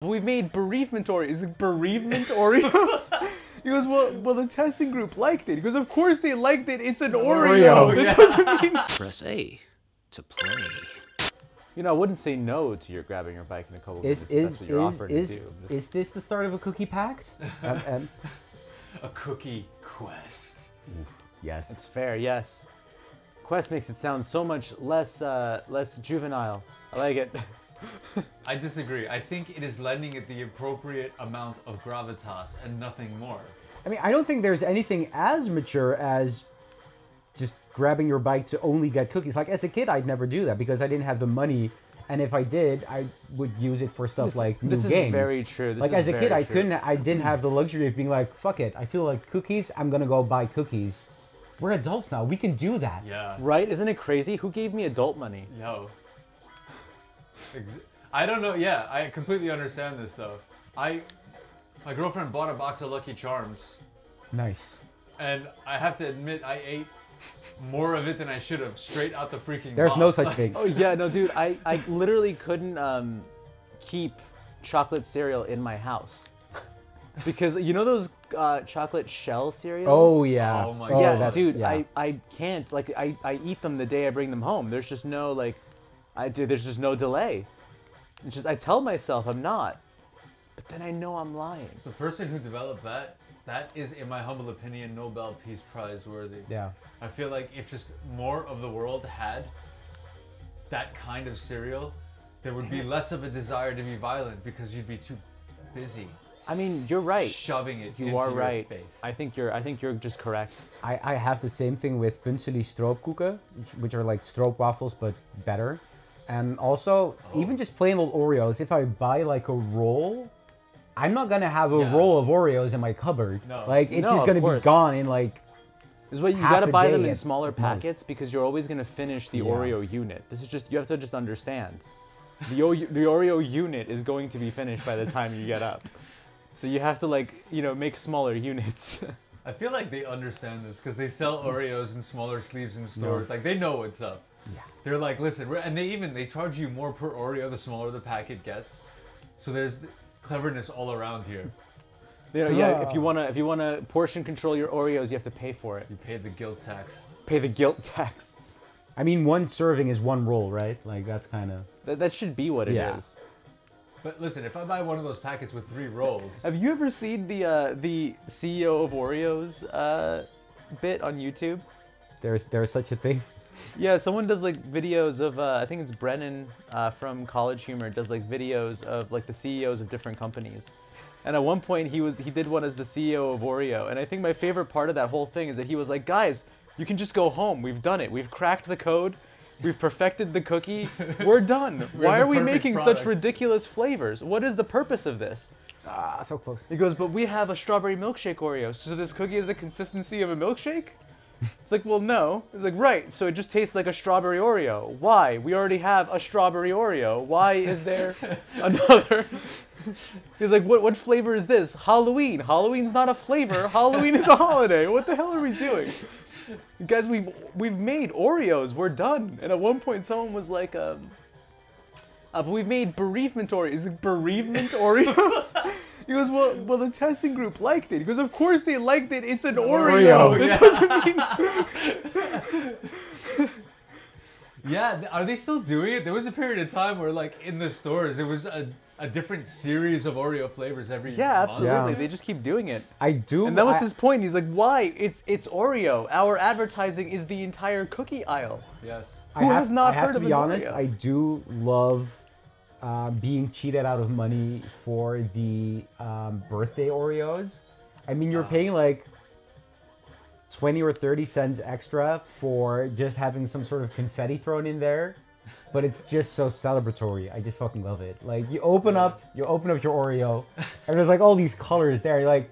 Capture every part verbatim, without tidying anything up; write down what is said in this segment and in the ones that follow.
We've made bereavement Oreo. Is it bereavement Oreos? He goes, well, well, the testing group liked it. He goes, of course they liked it. It's an Oreo. Oreo. That doesn't mean... Press A to play. You know, I wouldn't say no to your grabbing your bike in a couple of minutes. That's what you're offering to do. Just... Is this the start of a cookie pact? um, um... A cookie quest. Oof. Yes. It's fair, yes. Quest makes it sound so much less, uh, less juvenile. I like it. I disagree. I think it is lending it the appropriate amount of gravitas and nothing more. I mean, I don't think there's anything as mature as just grabbing your bike to only get cookies. Like, as a kid, I'd never do that because I didn't have the money. And if I did, I would use it for stuff this, like new this games. This is very true. This like, is as a kid, true. I couldn't, I didn't have the luxury of being like, fuck it, I feel like cookies, I'm gonna go buy cookies. We're adults now. We can do that. Yeah. Right? Isn't it crazy? Who gave me adult money? Yo. I don't know. Yeah, I completely understand this though. I, my girlfriend bought a box of Lucky Charms. Nice. And I have to admit, I ate more of it than I should have, straight out the freaking. There's box. No such thing. Oh yeah, no, dude. I I literally couldn't um, keep chocolate cereal in my house. Because you know those uh, chocolate shell cereals? Oh yeah. Oh my god. Yeah, oh, dude, yeah. I, I can't like I, I eat them the day I bring them home. There's just no like I do there's just no delay. It's just I tell myself I'm not. But then I know I'm lying. The person who developed that, that is in my humble opinion Nobel Peace Prize worthy. Yeah. I feel like if just more of the world had that kind of cereal, there would be less of a desire to be violent because you'd be too busy. I mean, you're right. Shoving it. You into are your right. Face. I think you're. I think you're just correct. I, I have the same thing with Pünzeli stroopkuchen, which, which are like stroop waffles but better, and also oh. even just plain old Oreos. If I buy like a roll, I'm not gonna have a yeah. roll of Oreos in my cupboard. No. Like it's no, just gonna be gone in like. Is what you half gotta buy them in smaller packets most. Because you're always gonna finish the yeah. Oreo unit. This is just you have to just understand. The o the Oreo unit is going to be finished by the time you get up. So you have to like, you know, make smaller units. I feel like they understand this because they sell Oreos in smaller sleeves in stores. No. Like they know what's up. Yeah. They're like, listen, we're, and they even, they charge you more per Oreo the smaller the packet gets. So there's cleverness all around here. You know, yeah, if you wanna, if you wanna portion control your Oreos, you have to pay for it. You pay the guilt tax. Pay the guilt tax. I mean, one serving is one roll, right? Like that's kind of... That, that should be what it yeah. is. But listen, if I buy one of those packets with three rolls... Have you ever seen the uh, the C E O of Oreos uh, bit on YouTube? There's there's such a thing? Yeah, someone does like videos of, uh, I think it's Brennan uh, from College Humor, does like videos of like the C E Os of different companies. And at one point he was he did one as the C E O of Oreo. And I think my favorite part of that whole thing is that he was like, guys, you can just go home. We've done it. We've cracked the code. We've perfected the cookie. We're done. We're Why are we making product. Such ridiculous flavors? What is the purpose of this? Ah, so close. He goes, but we have a strawberry milkshake Oreo, so this cookie is the consistency of a milkshake? It's like, well, no. It's like, right, so it just tastes like a strawberry Oreo. Why? We already have a strawberry Oreo. Why is there another? He's like, what, what flavor is this? Halloween. Halloween's not a flavor. Halloween is a holiday. What the hell are we doing? Guys, we've we've made Oreos. We're done. And at one point, someone was like, um, uh, "But we've made bereavement Oreos." Is it bereavement Oreos? He goes, "Well, well, the testing group liked it." He goes, "Of course they liked it. It's an Oreo. Oreo. It yeah. doesn't mean." Yeah, are they still doing it? There was a period of time where, like, in the stores, it was a. A different series of Oreo flavors every year. Yeah, absolutely. Yeah. They just keep doing it. I do. And that was I, his point. He's like, why? It's it's Oreo. Our advertising is the entire cookie aisle. Yes. Who I have, has not I heard of an Oreo? I have to be honest, I do love uh, being cheated out of money for the um, birthday Oreos. I mean, you're wow. paying like twenty or thirty cents extra for just having some sort of confetti thrown in there. But it's just so celebratory. I just fucking love it. Like you open yeah. up, you open up your Oreo, and there's like all these colors there. You're like,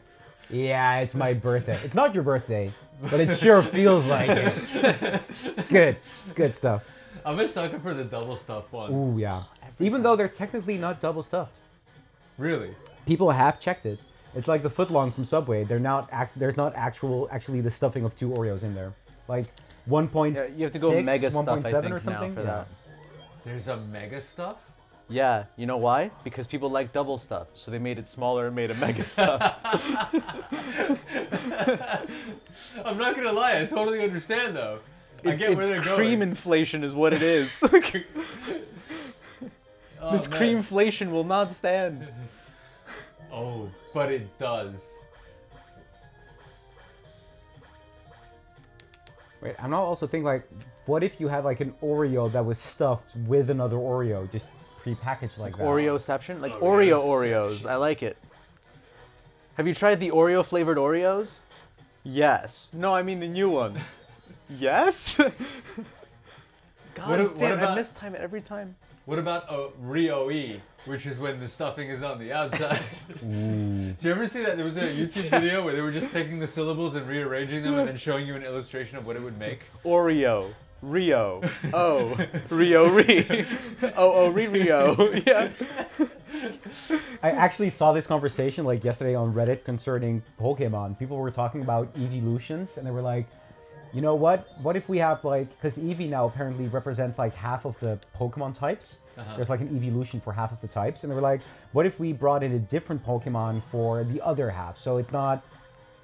yeah, it's my birthday. It's not your birthday, but it sure feels like it. It's good. It's good stuff. I'm a sucker for the double stuffed one. Ooh yeah. Every Even time. Though they're technically not double stuffed. Really? People have checked it. It's like the footlong from Subway. They're not. Act there's not actual actually the stuffing of two Oreos in there. Like one point. Yeah, you have to go six, mega one stuff. one point seven or something. Now for yeah. that. There's a mega stuff? Yeah, you know why? Because people like double stuff, so they made it smaller and made a mega stuff. I'm not gonna lie, I totally understand though. It's, I get it's where they're cream going. Inflation is what it is. Oh, this man. Creamflation will not stand. Oh, but it does. Wait, I'm not also thinking like, what if you had like an Oreo that was stuffed with another Oreo, just prepackaged like, like that? Oreoception? Like Oreo Oreos. I like it. Have you tried the Oreo flavored Oreos? Yes. No, I mean the new ones. Yes? God what, what damn, about, I miss time every time. What about a Rio-ee, which is when the stuffing is on the outside? Did you ever see that? There was a YouTube video where they were just taking the syllables and rearranging them and then showing you an illustration of what it would make? Oreo. Rio. Oh. Rio-ee. Oh, oh, Rio. Yeah. I actually saw this conversation like yesterday on Reddit concerning Pokemon. People were talking about Eeveelutions and they were like, you know what? What if we have like, because Eevee now apparently represents like half of the Pokemon types. Uh-huh. There's like an Eeveelution for half of the types. And they were like, what if we brought in a different Pokemon for the other half? So it's not,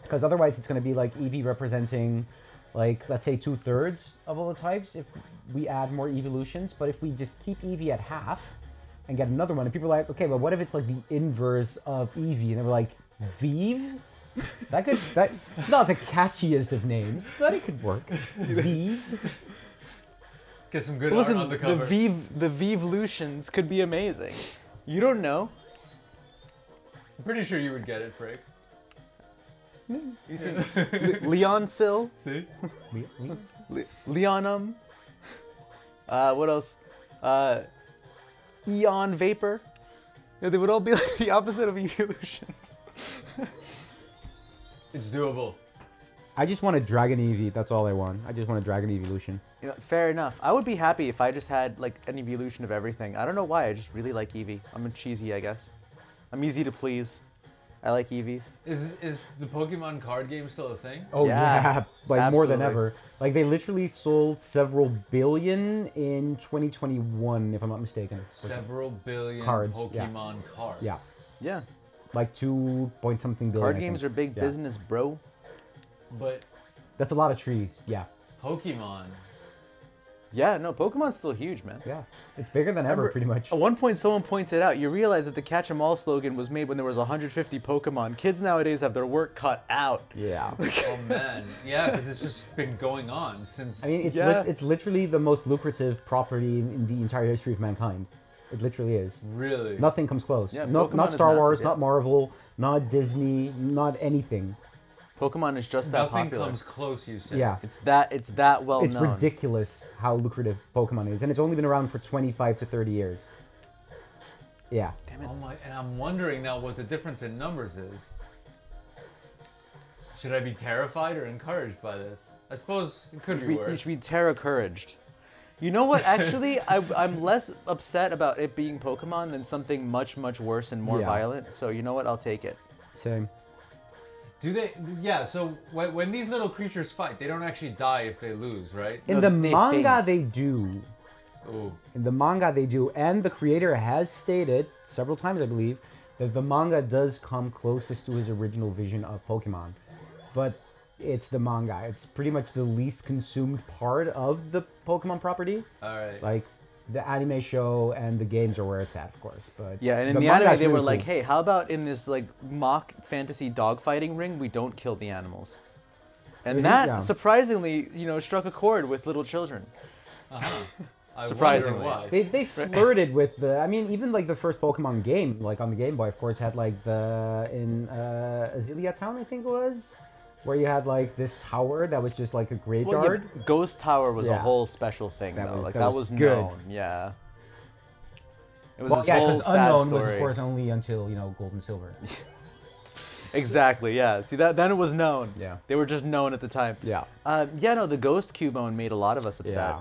because otherwise it's going to be like Eevee representing like, let's say two thirds of all the types if we add more Eeveelutions. But if we just keep Eevee at half and get another one, and people are like, okay, but what if it's like the inverse of Eevee? And they were like, Veeve? That could, that, it's not the catchiest of names, but it could work. Veeve. Get some good Listen, art on the cover. The Veeve, the Veeveelutions could be amazing. You don't know. I'm pretty sure you would get it, Frank. You see, Leonsil. See? Le Le Leonum. Uh, what else? Uh, Eon Vapor. Yeah, they would all be like the opposite of Eeveelutions. It's doable. I just want a Dragon Eevee. That's all I want. I just want a Dragon Eeveelution. You know, fair enough. I would be happy if I just had like an Eeveelution of everything. I don't know why. I just really like Eevee. I'm a cheesy, I guess. I'm easy to please. I like Eevees. Is is the Pokemon card game still a thing? Oh yeah, yeah. Like absolutely. More than ever. Like they literally sold several billion in twenty twenty-one, if I'm not mistaken. Several billion cards. Pokemon yeah. cards. Yeah. Yeah. Like two point something billion. Card games are big yeah. business, bro. But that's a lot of trees. Yeah. Pokemon. Yeah, no, Pokemon's still huge, man. Yeah, it's bigger than ever, pretty much. At one point, someone pointed out, you realize that the Catch 'em All slogan was made when there was one hundred fifty Pokemon. Kids nowadays have their work cut out. Yeah. Oh, man. Yeah, because it's just been going on since... I mean, it's, yeah. li it's literally the most lucrative property in, in the entire history of mankind. It literally is. Really? Nothing comes close. Yeah, no, not Star Wars, massive, yeah. not Marvel, not Disney, not anything. Pokemon is just that Nothing popular. Comes close, you said. Yeah. It's that, it's that well it's known. It's ridiculous how lucrative Pokemon is, and it's only been around for twenty-five to thirty years. Yeah. Damn it. Oh my, and I'm wondering now what the difference in numbers is. Should I be terrified or encouraged by this? I suppose it could you be, be worse. You should be terror-couraged. You know what, actually, I, I'm less upset about it being Pokemon than something much, much worse and more yeah. violent. So you know what, I'll take it. Same. Do they? Yeah. So when, when these little creatures fight, they don't actually die if they lose, right? In no, the they manga, faint. They do. Ooh. In the manga, they do, and the creator has stated several times, I believe, that the manga does come closest to his original vision of Pokemon, but it's the manga. It's pretty much the least consumed part of the Pokemon property. All right. Like. The anime show and the games are where it's at, of course. But yeah, and in the, the anime, they really were cool. like, hey, how about in this like mock fantasy dogfighting ring, we don't kill the animals? And Is that, it, yeah. surprisingly, you know, struck a chord with little children. Uh-huh. I surprisingly. Why. They, they flirted with the, I mean, even like the first Pokemon game, like on the Game Boy, of course, had like the, in uh, Azalea Town, I think it was? Where you had like this tower that was just like a graveyard. Well, yeah, Ghost Tower was yeah. a whole special thing that though. Was, like that, that was, was known, good. Yeah. It was well, this yeah, whole sad story. Unknown was of course only until, you know, Gold and Silver. Exactly, yeah. See, that then it was known. Yeah. They were just known at the time. Yeah. Uh, yeah, no, the Ghost Cubone made a lot of us upset. Yeah.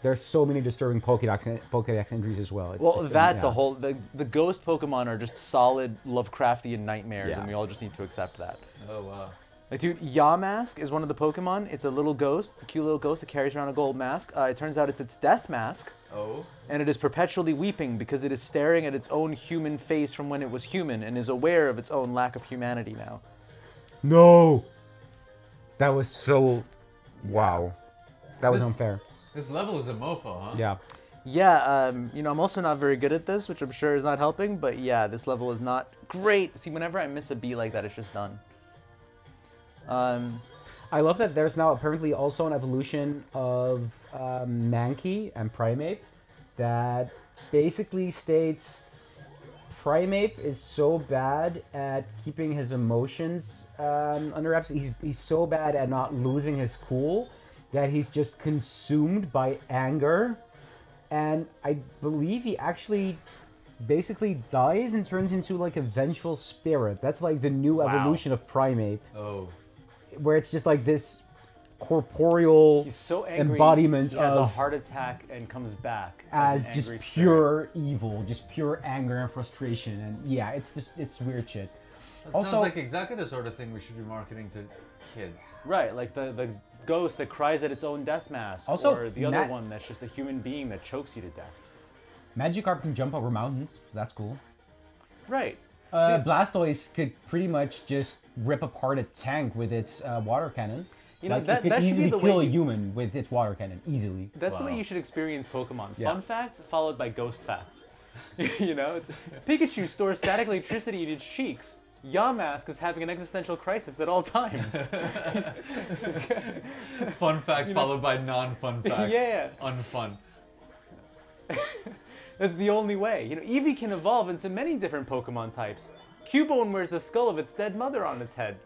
There's so many disturbing Pokédex Pokédex entries as well. It's well, just, that's um, yeah. a whole... The, the ghost Pokemon are just solid Lovecraftian nightmares, yeah. and we all just need to accept that. Oh, wow. Like, dude, Yamask is one of the Pokemon. It's a little ghost. It's a cute little ghost that carries around a gold mask. Uh, it turns out it's its death mask. Oh. And it is perpetually weeping because it is staring at its own human face from when it was human and is aware of its own lack of humanity now. No! That was so... Wow. That was this, unfair. This level is a mofo, huh? Yeah. Yeah, um, you know, I'm also not very good at this, which I'm sure is not helping, but yeah, this level is not great. See, whenever I miss a beat like that, it's just done. Um, I love that there's now apparently also an evolution of uh, Mankey and Primeape that basically states Primeape is so bad at keeping his emotions um, under wraps. He's, he's so bad at not losing his cool that he's just consumed by anger. And I believe he actually basically dies and turns into like a vengeful spirit. That's like the new wow. evolution of Primeape. Oh. Where it's just like this corporeal He's so angry, embodiment he has of a heart attack and comes back as, as just pure spirit. evil, just pure anger and frustration, and yeah, it's just it's weird shit. That also, sounds like exactly the sort of thing we should be marketing to kids. Right, like the the ghost that cries at its own death mask, also, or the other one that's just a human being that chokes you to death. Magikarp can jump over mountains, so that's cool. Right. Uh, Blastoise could pretty much just rip apart a tank with its uh, water cannon. You know, like, that, it could that easily kill you... a human with its water cannon, easily. That's wow. the way you should experience Pokemon. Yeah. Fun facts followed by ghost facts. You know, it's, Pikachu stores static electricity in its cheeks. Yamask is having an existential crisis at all times. Fun facts you know, followed by non-fun facts. Yeah. Unfun. That's the only way. You know, Eevee can evolve into many different Pokemon types. Cubone wears the skull of its dead mother on its head.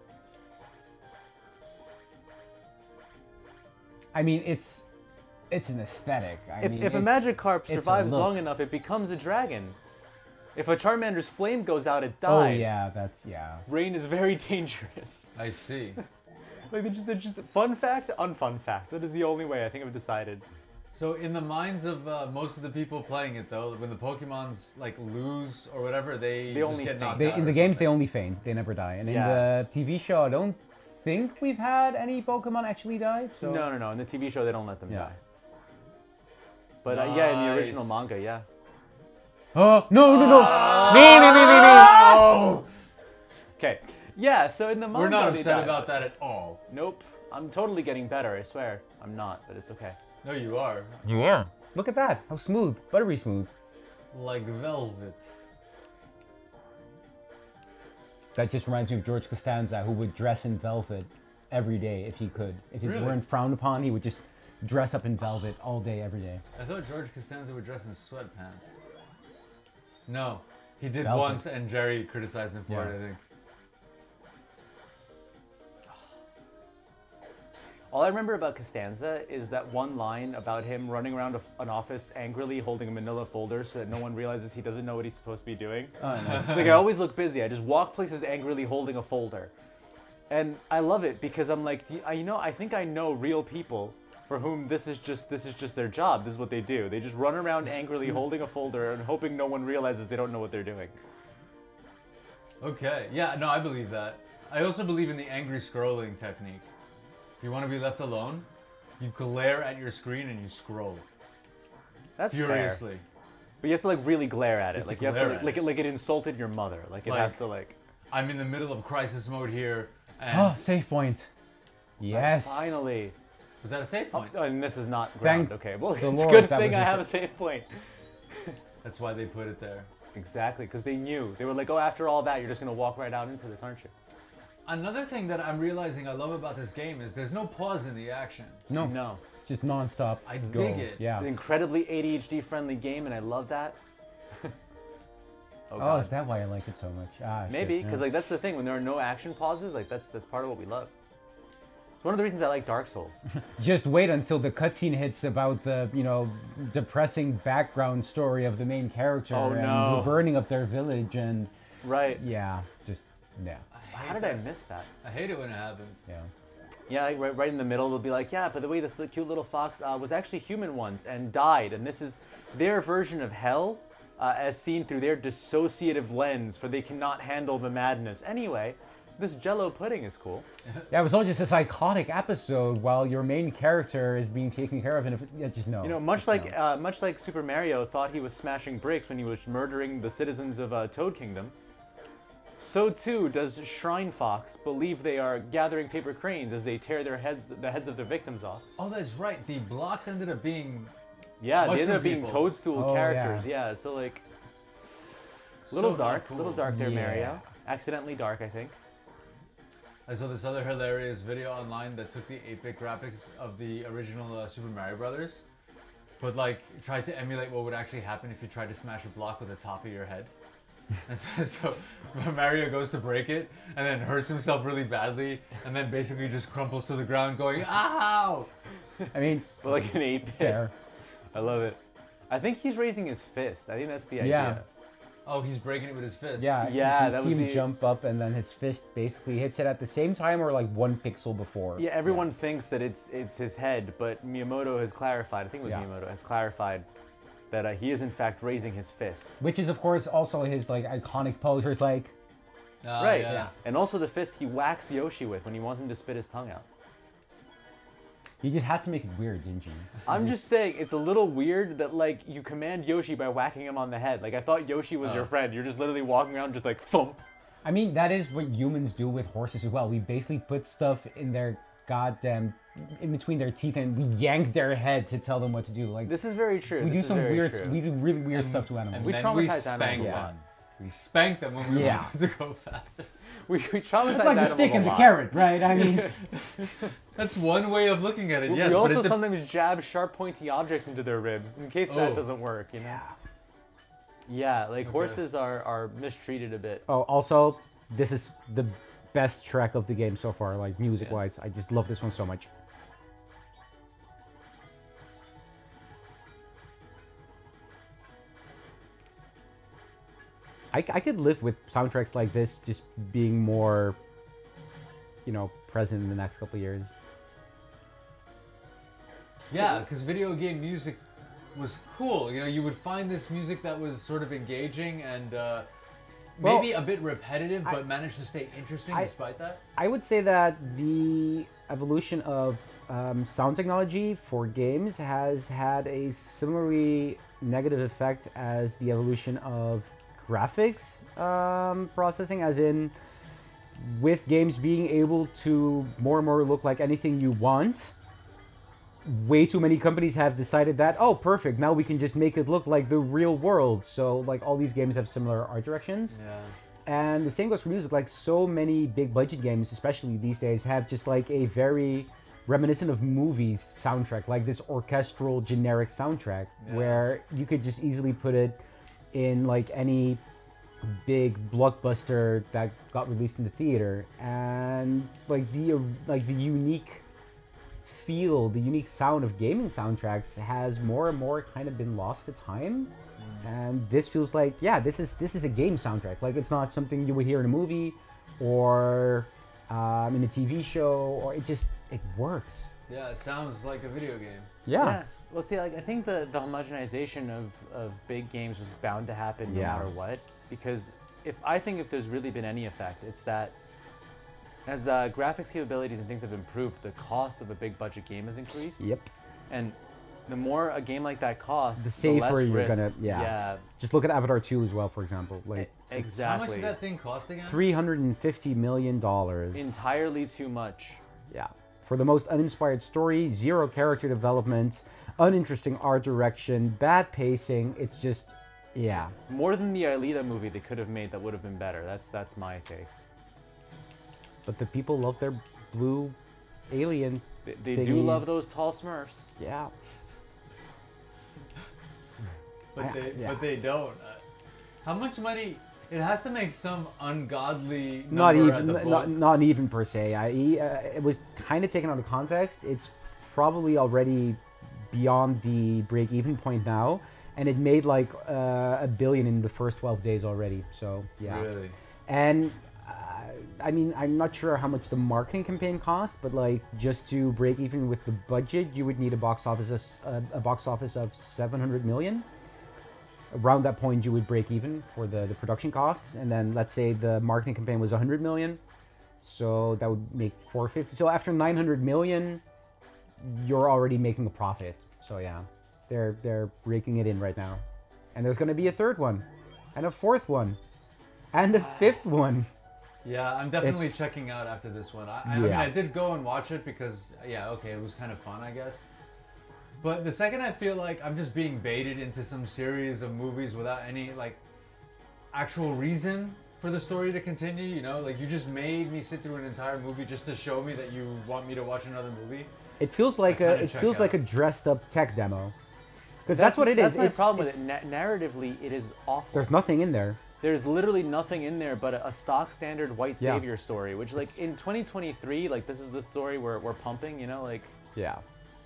I mean, it's it's an aesthetic. I if mean, if a Magikarp survives long enough, it becomes a dragon. If a Charmander's flame goes out, it dies. Oh yeah, that's yeah. Rain is very dangerous. I see. Like they're just they're just fun fact, unfun fact. That is the only way I think I've decided. So in the minds of uh, most of the people playing it, though, when the Pokemon's like lose or whatever, they, they just only get knocked they, out. In the games, something. they only faint; they never die. And yeah. in the T V show, I don't think we've had any Pokemon actually die. So. No, no, no. In the T V show, they don't let them yeah. die. But nice. uh, yeah, in the original manga, yeah. Oh no, no, no! Oh. No, no, no, no, no! Okay, yeah. So in the manga, we're not upset die. about that at all. Nope. I'm totally getting better. I swear. I'm not, but it's okay. No, you are. You are. Look at that. How smooth. Buttery smooth. Like velvet. That just reminds me of George Costanza, who would dress in velvet every day if he could. If it really? weren't frowned upon, he would just dress up in velvet all day, every day. I thought George Costanza would dress in sweatpants. No. He did velvet. once, and Jerry criticized him for yeah. it, I think. All I remember about Costanza is that one line about him running around an office angrily holding a manila folder so that no one realizes he doesn't know what he's supposed to be doing. Oh, no. It's like, I always look busy. I just walk places angrily holding a folder. And I love it because I'm like, you know, I think I know real people for whom this is just this is just their job. This is what they do. They just run around angrily holding a folder and hoping no one realizes they don't know what they're doing. Okay. Yeah, no, I believe that. I also believe in the angry scrolling technique. You want to be left alone? You glare at your screen and you scroll. That's furiously. Fair. But you have to like really glare at it. You like you have to like, like it like it insulted your mother. Like it like, has to like. I'm in the middle of crisis mode here. And oh, save point. Yes. And finally. Was that a save point? Oh, and this is not ground. Thank okay. Well, it's Lord, good thing I have a save point. That's why they put it there. Exactly, because they knew. They were like, oh, after all that, you're just gonna walk right out into this, aren't you? Another thing that I'm realizing I love about this game is there's no pause in the action. No. No. Just nonstop. I dig go. it. Yeah. An incredibly A D H D friendly game, and I love that. oh, oh, is that why I like it so much? Ah, Maybe, because yeah. like that's the thing. When there are no action pauses, like that's that's part of what we love. It's one of the reasons I like Dark Souls. Just wait until the cutscene hits about the, you know, depressing background story of the main character oh, and no. the burning of their village and Right. Yeah. Just yeah. How did that. I miss that? I hate it when it happens. Yeah, yeah, like right, right in the middle, they'll be like, yeah, by the way, this cute little fox uh, was actually human once and died, and this is their version of hell uh, as seen through their dissociative lens, for they cannot handle the madness. Anyway, This jello pudding is cool. Yeah, it was all just a psychotic episode while your main character is being taken care of, and if it, yeah, just no. You know, much like no. uh, much like Super Mario thought he was smashing bricks when he was murdering the citizens of uh, Toad Kingdom, so too does Shrine Fox believe they are gathering paper cranes as they tear their heads, the heads of their victims off. Oh, that's right. The blocks ended up being yeah, they ended up people. being toadstool oh, characters. Yeah. yeah, so like little so dark, cool. little dark there, yeah. Mario. Accidentally dark, I think. I saw this other hilarious video online that took the eight bit graphics of the original uh, Super Mario Brothers, but like tried to emulate what would actually happen if you tried to smash a block with the top of your head. And so, so Mario goes to break it and then hurts himself really badly and then basically just crumples to the ground going, ow! I mean, but like an eight bit. I love it. I think he's raising his fist. I think that's the idea. Yeah. Oh, he's breaking it with his fist. Yeah, yeah. You can that see was him the... jump up, and then his fist basically hits it at the same time, or like one pixel before. Yeah, everyone yeah. thinks that it's it's his head, but Miyamoto has clarified. I think it was yeah. Miyamoto has clarified that uh, he is in fact raising his fist, which is of course also his like iconic pose. Where it's like, uh, right, yeah. yeah, and also the fist he whacks Yoshi with when he wants him to spit his tongue out. You just had to make it weird, didn't you? I'm just saying, it's a little weird that, like, you command Yoshi by whacking him on the head. Like, I thought Yoshi was oh. your friend. You're just literally walking around just like, thump. I mean, that is what humans do with horses as well. We basically put stuff in their goddamn, in between their teeth, and we yank their head to tell them what to do. Like, this is very true. We this do some weird, true. we do really weird and, stuff to animals. And we traumatize we spank animals yeah. them. We spank them when we yeah. want them to go faster. We, we traumatize it's like the stick and the carrot, right? I mean, that's one way of looking at it. Yes, we also but it sometimes jab sharp, pointy objects into their ribs in case oh. that doesn't work. You know? Yeah. Yeah, like okay. horses are are mistreated a bit. Oh, also, this is the best track of the game so far, like music-wise. Yeah. I just love this one so much. I, I could live with soundtracks like this just being more, you know, present in the next couple of years. Yeah, because video game music was cool. You know, you would find this music that was sort of engaging and uh, maybe well, a bit repetitive, but I, managed to stay interesting I, despite that. I would say that the evolution of um, sound technology for games has had a similarly negative effect as the evolution of graphics um, processing, as in with games being able to more and more look like anything you want. Way too many companies have decided that, oh, perfect, now we can just make it look like the real world. So like all these games have similar art directions. Yeah. And the same goes for music. Like so many big budget games, especially these days, have just like a very reminiscent of movies soundtrack, like this orchestral generic soundtrack yeah. where you could just easily put it in like any big blockbuster that got released in the theater, and like the like the unique feel, the unique sound of gaming soundtracks has more and more kind of been lost to time. And this feels like, yeah, this is this is a game soundtrack. Like it's not something you would hear in a movie or um, in a T V show, or it just it works. Yeah, it sounds like a video game. Yeah. yeah. Well, see, like I think the, the homogenization of, of big games was bound to happen no yeah. matter what, because if I think if there's really been any effect, it's that as uh, graphics capabilities and things have improved, the cost of a big budget game has increased. Yep. And the more a game like that costs, the safer the less you're risks. gonna. Yeah. yeah. Just look at Avatar two as well, for example. Like it, exactly. How much did that thing cost again? Three hundred and fifty million dollars. Entirely too much. Yeah. For the most uninspired story, zero character development, uninteresting art direction, bad pacing. It's just, yeah. More than the Alita movie they could have made that would have been better. That's that's my take. But the people love their blue alien They, they do love those tall Smurfs. Yeah. but, I, they, yeah. but they don't. How much money... It has to make some ungodly number not even, at the book. Not, not even per se. I, uh, it was kind of taken out of context. It's probably already beyond the break-even point now, and it made like uh, a billion in the first twelve days already. So yeah, really? And uh, I mean, I'm not sure how much the marketing campaign cost, but like just to break even with the budget, you would need a box office a, a box office of seven hundred million. Around that point, you would break even for the the production costs, and then let's say the marketing campaign was one hundred million. So that would make four fifty. So after nine hundred million, you're already making a profit. So yeah, they're they're raking it in right now. And there's going to be a third one, and a fourth one, and a fifth one. Yeah, I'm definitely it's, checking out after this one. I, I, yeah. I mean, I did go and watch it because, yeah, okay, it was kind of fun, I guess. But the second I feel like I'm just being baited into some series of movies without any, like, actual reason for the story to continue, you know? Like, you just made me sit through an entire movie just to show me that you want me to watch another movie. It feels like a it feels out. like a dressed-up tech demo. Because that's, that's what it is. That's my it's, problem it's, with it. Na narratively, it is awful. There's nothing in there. There's literally nothing in there but a, a stock standard white savior yeah. story, which like it's, in twenty twenty-three, like this is the story we're we're pumping, you know, like yeah.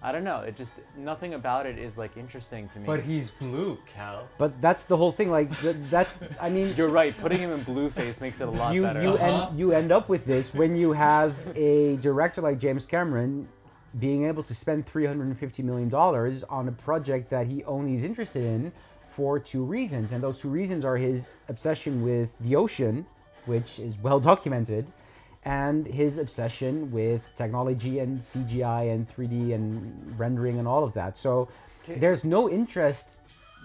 I don't know. It just nothing about it is like interesting to me. But he's blue, Cal. But that's the whole thing. Like th that's I mean, you're right. Putting him in blue face makes it a lot you, better. You uh-huh. end you end up with this when you have a director like James Cameron being able to spend three hundred fifty million dollars on a project that he only is interested in for two reasons. And those two reasons are his obsession with the ocean, which is well documented, and his obsession with technology and C G I and three D and rendering and all of that. So okay. there's no interest.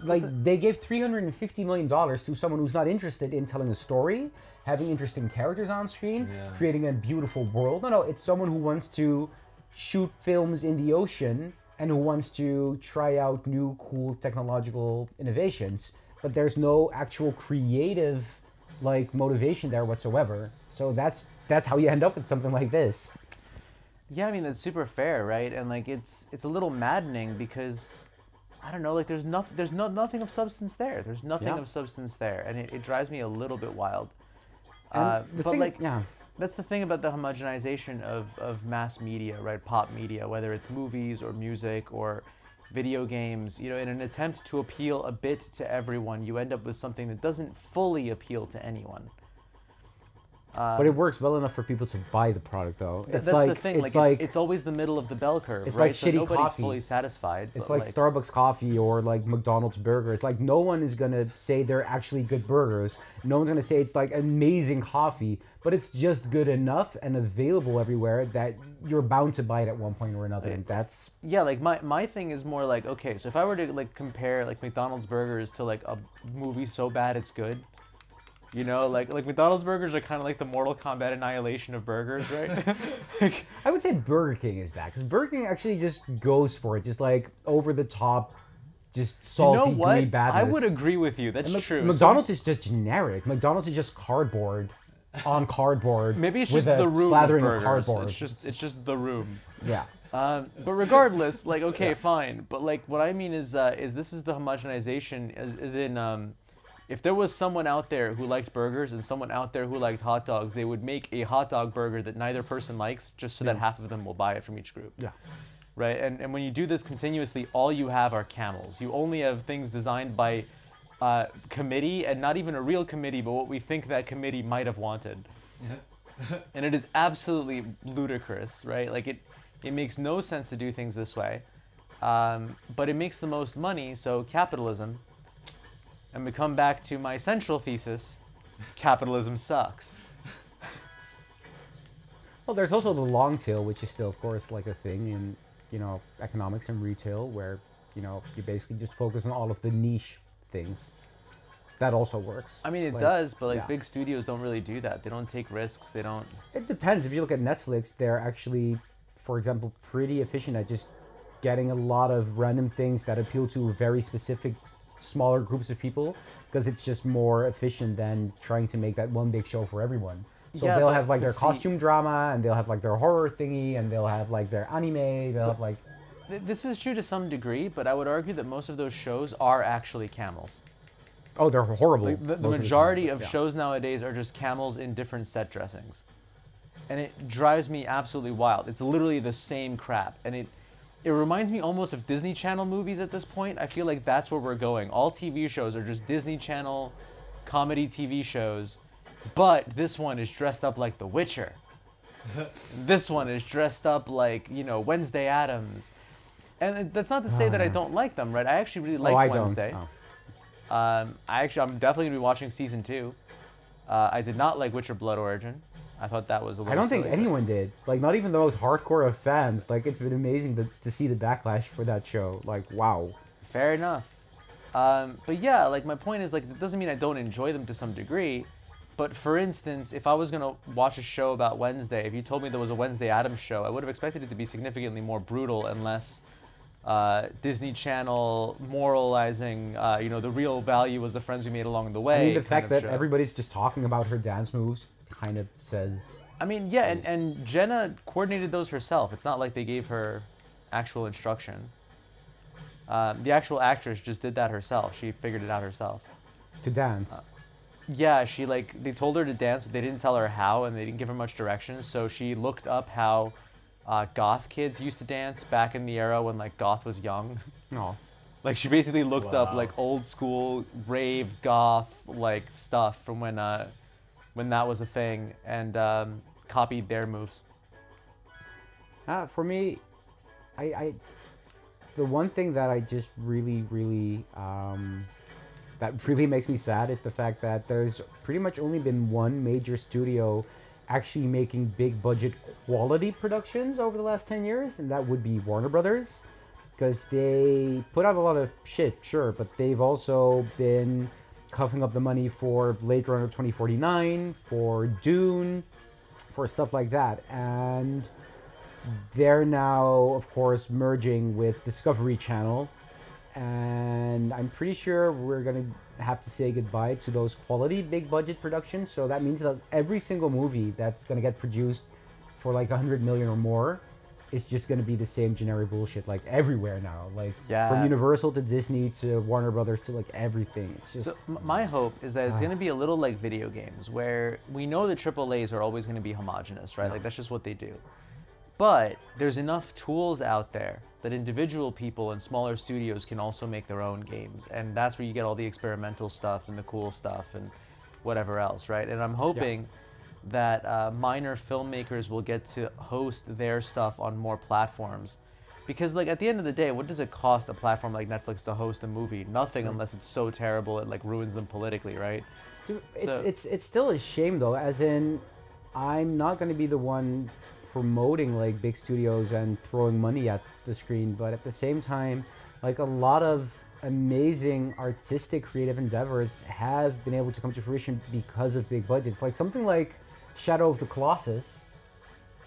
Like they gave three hundred fifty million dollars to someone who's not interested in telling a story, having interesting characters on screen, yeah. creating a beautiful world. No, no, it's someone who wants to shoot films in the ocean and who wants to try out new cool technological innovations, but there's no actual creative like motivation there whatsoever. So that's that's how you end up with something like this. Yeah, I mean that's super fair, right? And like it's it's a little maddening because I don't know, like there's nothing there's no nothing of substance there. There's nothing yeah. of substance there, and it, it drives me a little bit wild. Uh, but like is, yeah. That's the thing about the homogenization of, of mass media, right? Pop media, whether it's movies or music or video games, you know, in an attempt to appeal a bit to everyone, you end up with something that doesn't fully appeal to anyone. Um, but it works well enough for people to buy the product, though. It's that's like, the thing. It's, like, like, it's, it's always the middle of the bell curve, it's right? Like so shitty nobody's coffee. fully satisfied. It's like, like Starbucks coffee or like McDonald's burgers. It's like no one is going to say they're actually good burgers. No one's going to say it's like amazing coffee. But it's just good enough and available everywhere that you're bound to buy it at one point or another. Like, and that's... Yeah, like my, my thing is more like, okay, so if I were to like compare like McDonald's burgers to like a movie so bad it's good... You know, like like McDonald's burgers are kind of like the Mortal Kombat annihilation of burgers, right? Like, I would say Burger King is that, because Burger King actually just goes for it, just like over the top, just salty, you know what? gooey badness. I would agree with you. That's and true. McDonald's so, is just generic. McDonald's is just cardboard on cardboard. Maybe it's just with the room slathering of, of cardboard. It's just it's just the room. Yeah. Um, but regardless, like okay, yeah. fine. But like what I mean is uh, is this is the homogenization as is in. Um, If there was someone out there who liked burgers and someone out there who liked hot dogs, they would make a hot dog burger that neither person likes just so yeah. that half of them will buy it from each group. Yeah. Right? And, and when you do this continuously, all you have are camels. You only have things designed by uh, committee, and not even a real committee, but what we think that committee might have wanted. Yeah. And it is absolutely ludicrous, right? Like it, it makes no sense to do things this way, um, but it makes the most money, so capitalism. And we come back to my central thesis, capitalism sucks. Well, there's also the long tail, which is still, of course, like a thing in, you know, economics and retail where, you know, you basically just focus on all of the niche things. That also works. I mean, it like, does, but like yeah. big studios don't really do that. They don't take risks. They don't. It depends. If you look at Netflix, they're actually, for example, pretty efficient at just getting a lot of random things that appeal to a very specific smaller groups of people, because it's just more efficient than trying to make that one big show for everyone. So yeah, they'll have like their see, costume drama, and they'll have like their horror thingy, and they'll have like their anime, they'll have like... This is true to some degree, but I would argue that most of those shows are actually camels. Oh, they're horrible. Like, the, the majority of, the of shows yeah. nowadays are just camels in different set dressings. And it drives me absolutely wild. It's literally the same crap, and it It reminds me almost of Disney Channel movies at this point. I feel like that's where we're going. All T V shows are just Disney Channel comedy T V shows, but this one is dressed up like The Witcher. This one is dressed up like, you know, Wednesday Addams. And that's not to say oh, that yeah. I don't like them, right? I actually really like oh, Wednesday. Oh. Um, I actually, I'm definitely going to be watching season two. Uh, I did not like Witcher Blood Origin. I thought that was a little I don't silly. think anyone did. Like, not even the most hardcore of fans. Like, it's been amazing to, to see the backlash for that show. Like, wow. Fair enough. Um, but yeah, like, my point is, like, it doesn't mean I don't enjoy them to some degree. But for instance, if I was going to watch a show about Wednesday, if you told me there was a Wednesday Addams show, I would have expected it to be significantly more brutal and less uh, Disney Channel moralizing, uh, you know, the real value was the friends we made along the way. I mean, the fact that show. everybody's just talking about her dance moves kind of says... I mean, yeah, and, and Jenna coordinated those herself. It's not like they gave her actual instruction. Um, the actual actress just did that herself. She figured it out herself. To dance. Uh, Yeah, she like they told her to dance, but they didn't tell her how, and they didn't give her much direction. So she looked up how uh, goth kids used to dance back in the era when like goth was young. No, like she basically looked wow. up like old school rave goth like stuff from when uh, when that was a thing, and um, copied their moves. Ah, uh, for me, I, I the one thing that I just really really. Um, That really makes me sad is the fact that there's pretty much only been one major studio actually making big budget quality productions over the last ten years, and that would be Warner Brothers, because they put out a lot of shit, sure, but they've also been coughing up the money for Blade Runner twenty forty-nine, for Dune, for stuff like that, and they're now, of course, merging with Discovery Channel. And I'm pretty sure we're gonna have to say goodbye to those quality big budget productions. So that means that every single movie that's gonna get produced for like a hundred million or more is just gonna be the same generic bullshit like everywhere now. Like yeah. from Universal to Disney to Warner Brothers to like everything. It's just so my hope is that it's uh, gonna be a little like video games where we know the triple A's are always gonna be homogenous, right? No. Like that's just what they do. But there's enough tools out there that individual people and smaller studios can also make their own games. And that's where you get all the experimental stuff and the cool stuff and whatever else, right? And I'm hoping yeah. that uh, minor filmmakers will get to host their stuff on more platforms. Because like at the end of the day, what does it cost a platform like Netflix to host a movie? Nothing mm-hmm. unless it's so terrible it like ruins them politically, right? Dude, so, it's, it's, it's still a shame though, as in I'm not gonna be the one promoting like big studios and throwing money at the screen, but at the same time, like a lot of amazing artistic creative endeavors have been able to come to fruition because of big budgets. Like something like Shadow of the Colossus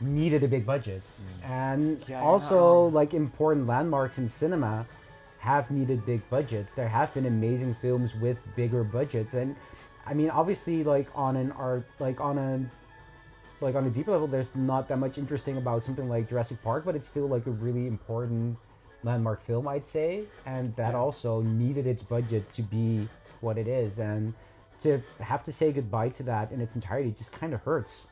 needed a big budget, mm. and yeah, also yeah. like important landmarks in cinema have needed big budgets. There have been amazing films with bigger budgets, and I mean obviously like on an art like on a Like on a deeper level, there's not that much interesting about something like Jurassic Park, but it's still like a really important landmark film, I'd say. And that yeah. also needed its budget to be what it is. And to have to say goodbye to that in its entirety just kind of hurts.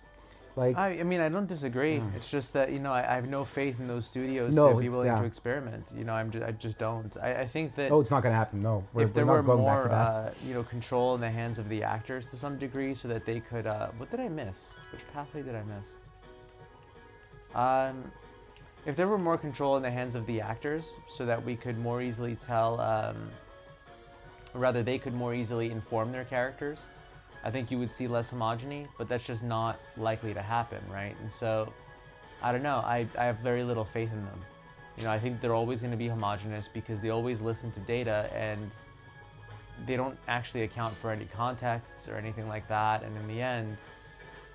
Like I, I mean, I don't disagree. Yeah. It's just that, you know, I, I have no faith in those studios no, to be willing yeah. to experiment. You know, I'm just, I just don't. I, I think that... Oh, it's not going to happen, no. We're, if there we're, not were going more, back to that. Uh, you know, control in the hands of the actors to some degree so that they could... Uh, what did I miss? Which pathway did I miss? Um, if there were more control in the hands of the actors so that we could more easily tell... Um, or rather, they could more easily inform their characters... I think you would see less homogeny, but that's just not likely to happen, right? And so, I don't know, I, I have very little faith in them. You know, I think they're always gonna be homogenous because they always listen to data and they don't actually account for any contexts or anything like that. And in the end,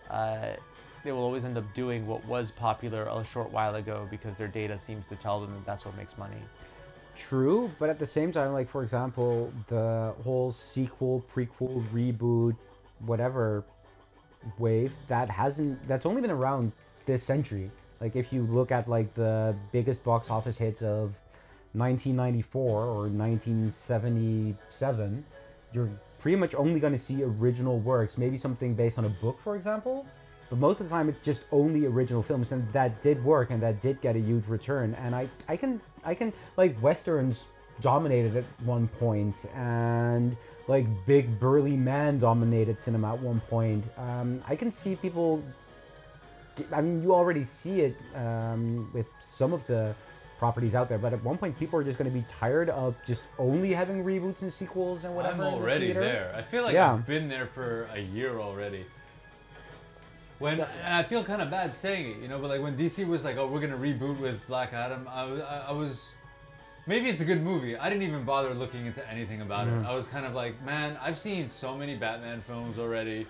uh, they will always end up doing what was popular a short while ago because their data seems to tell them that that's what makes money. True, but at the same time, like for example, the whole sequel, prequel, reboot, whatever wave that hasn't that's only been around this century. Like if you look at like the biggest box office hits of nineteen ninety-four or nineteen seventy-seven, you're pretty much only going to see original works, maybe something based on a book for example, but most of the time it's just only original films, and that did work and that did get a huge return. And I I can I can like Westerns dominated at one point, and like big burly man dominated cinema at one point. Um, I can see people, get, I mean, you already see it um, with some of the properties out there, but at one point people are just gonna be tired of just only having reboots and sequels and whatever. I'm already there. I feel like yeah. I've been there for a year already. When, and I feel kind of bad saying it, you know, but like when D C was like, oh, we're gonna reboot with Black Adam, I, I, I was, maybe it's a good movie. I didn't even bother looking into anything about mm. it. I was kind of like, man, I've seen so many Batman films already.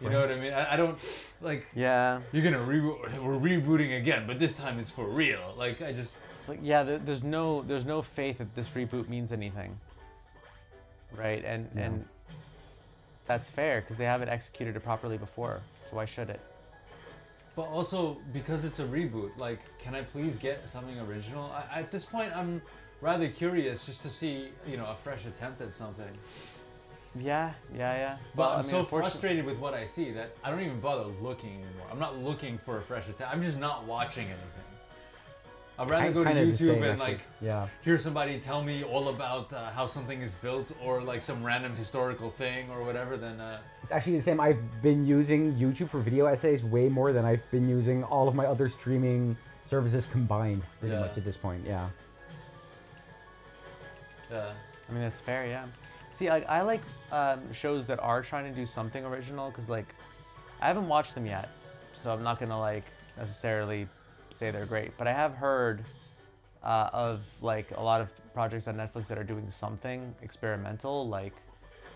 You right. know what I mean? I, I don't, like, yeah. you're gonna reboot, we're rebooting again, but this time it's for real. Like, I just. It's like, yeah, there, there's no, there's no faith that this reboot means anything. Right, and, yeah. and that's fair, because they haven't executed it properly before. So why should it? But also, because it's a reboot, like, can I please get something original? I, at this point, I'm rather curious just to see, you know, a fresh attempt at something. Yeah, yeah, yeah. But well, I'm I mean, so frustrated with what I see that I don't even bother looking anymore. I'm not looking for a fresh attempt. I'm just not watching anything. I'd rather I go to YouTube same, and like yeah. hear somebody tell me all about uh, how something is built or like some random historical thing or whatever than... Uh... It's actually the same. I've been using YouTube for video essays way more than I've been using all of my other streaming services combined pretty yeah. much at this point, yeah. Yeah. I mean, that's fair, yeah. See, like, I like um, shows that are trying to do something original because like I haven't watched them yet, so I'm not going to like necessarily... say they're great, but I have heard uh, of like a lot of projects on Netflix that are doing something experimental, like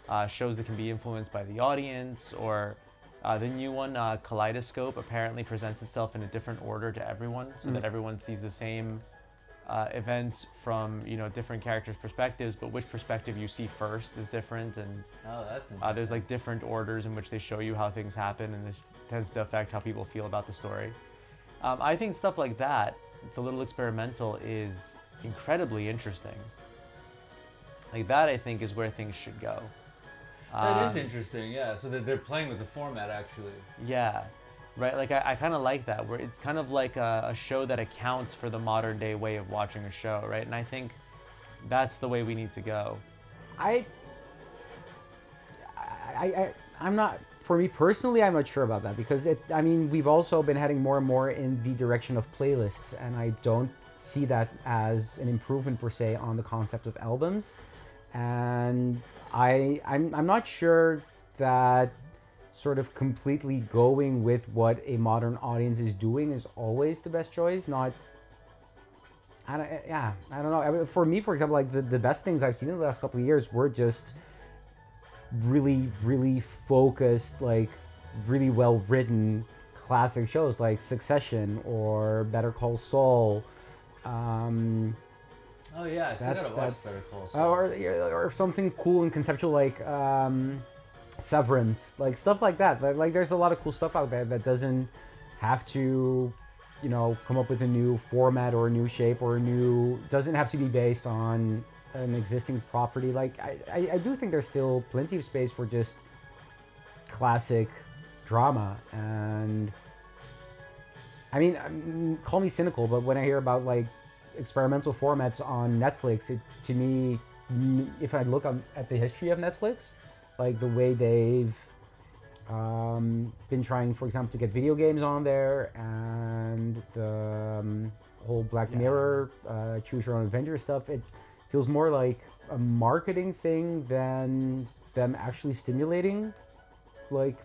uh, shows that can be influenced by the audience, or uh, the new one, uh, Kaleidoscope, apparently presents itself in a different order to everyone, so mm. that everyone sees the same uh, events from you know different characters' perspectives, but which perspective you see first is different, and oh, that's uh, there's like different orders in which they show you how things happen, and this tends to affect how people feel about the story. Um, I think stuff like that, it's a little experimental, is incredibly interesting. Like that, I think, is where things should go. That um, is interesting, yeah. So that they're playing with the format, actually. Yeah, right. Like I, I kind of like that, where it's kind of like a, a show that accounts for the modern day way of watching a show, right? And I think that's the way we need to go. I, I, I I'm not. For me personally, I'm not sure about that because it, I mean, we've also been heading more and more in the direction of playlists, and I don't see that as an improvement per se on the concept of albums. And I, I'm, I'm not sure that sort of completely going with what a modern audience is doing is always the best choice. Not, I don't, yeah, I don't know. For me, for example, like the, the best things I've seen in the last couple of years were just really, really focused, like really well-written classic shows like Succession or Better Call Saul. Um, oh yeah, I still gotta watch Better Call Saul. Or, or something cool and conceptual like um, Severance, like stuff like that. Like, like there's a lot of cool stuff out there that doesn't have to, you know, come up with a new format or a new shape or a new, doesn't have to be based on an existing property. Like I, I, I do think there's still plenty of space for just classic drama, and I mean, I mean call me cynical, but when I hear about like experimental formats on Netflix, it to me, if I look on, at the history of Netflix, like the way they've um, been trying, for example, to get video games on there, and the um, whole Black yeah. Mirror uh, choose your own adventure stuff, it feels more like a marketing thing than them actually stimulating, like,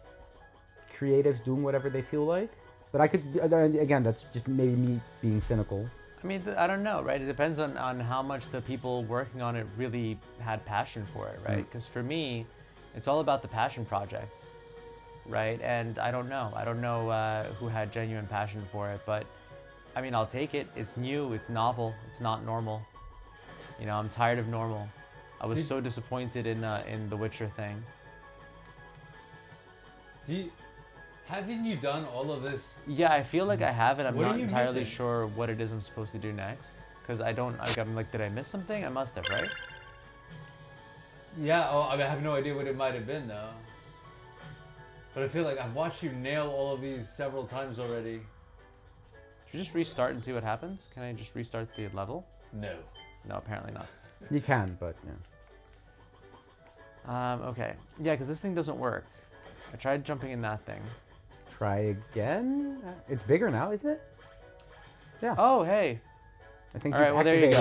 creatives doing whatever they feel like. But I could, again, that's just maybe me being cynical. I mean, I don't know, right? It depends on, on how much the people working on it really had passion for it, right? Because mm-hmm. for me, it's all about the passion projects, right? And I don't know. I don't know uh, who had genuine passion for it, but I mean, I'll take it. It's new, it's novel, it's not normal. You know, I'm tired of normal. I was Did, so disappointed in uh, in the Witcher thing. Do you, haven't you done all of this? Yeah, I feel like I haven't. I'm not entirely missing? sure what it is I'm supposed to do next, because I don't. Like, I'm like, did I miss something? I must have, right? Yeah. Oh, I mean, I have no idea what it might have been though. But I feel like I've watched you nail all of these several times already. Should we just restart and see what happens? Can I just restart the level? No. No, apparently not. You can, but yeah. Um, okay. Yeah, because this thing doesn't work. I tried jumping in that thing. Try again? It's bigger now, isn't it? Yeah. Oh, hey. I think All right, well, there you go.